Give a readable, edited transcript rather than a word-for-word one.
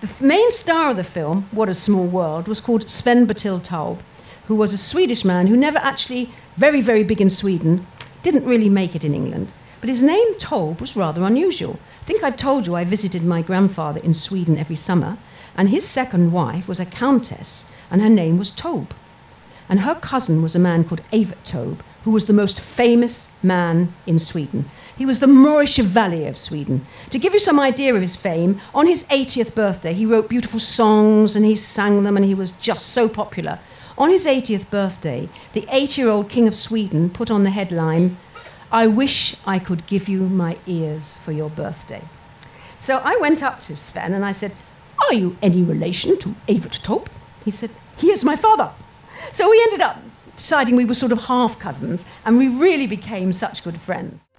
The main star of the film, What a Small World, was called Sven-Bertil Taube, who was a Swedish man who never actually, very, very big in Sweden, didn't really make it in England. But his name, Taube, was rather unusual. I think I've told you I visited my grandfather in Sweden every summer, and his second wife was a countess, and her name was Taube. And her cousin was a man called Evert Taube, who was the most famous man in Sweden. He was the Moorish Chevalier of Sweden. To give you some idea of his fame, on his 80th birthday, he wrote beautiful songs and he sang them and he was just so popular. On his 80th birthday, the 8-year-old King of Sweden put on the headline, "I wish I could give you my ears for your birthday." So I went up to Sven and I said, "Are you any relation to Evert Taube?" He said, "He is my father." So we ended up deciding we were sort of half cousins, and we really became such good friends.